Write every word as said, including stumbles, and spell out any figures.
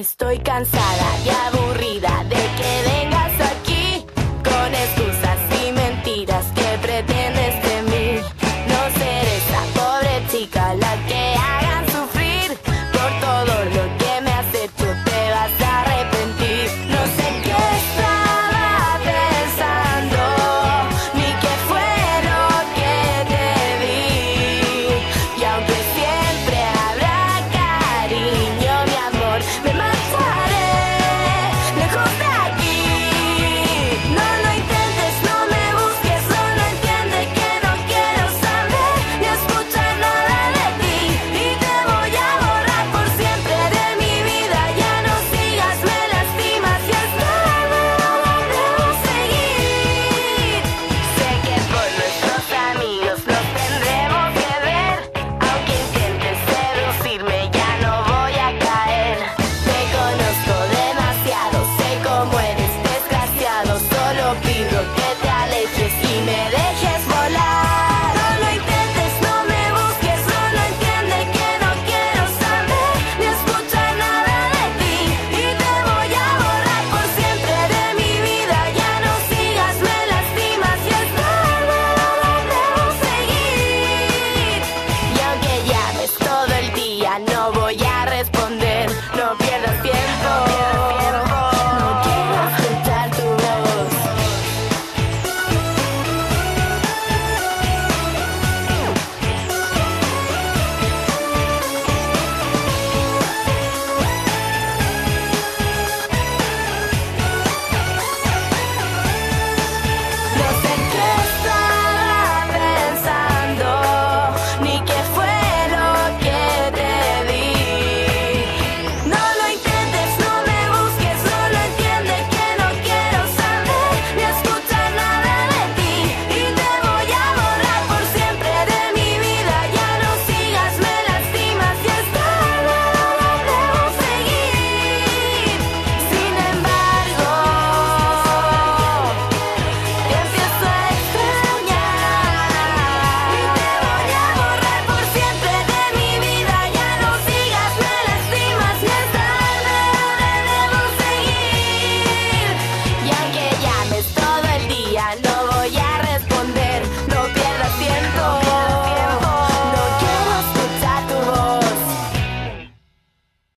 Estoy cansada y aburrida de que vengas aquí con excusas y mentiras que pretendes de mí. No seré esa pobre chica la que hagan sufrir por todo lo que me has hecho, te vas a arrepentir. No sé qué estaba pensando ni qué fue lo que te di, y aunque siempre habrá cariño, mi amor, me no voy a responder, no pierdas tiempo.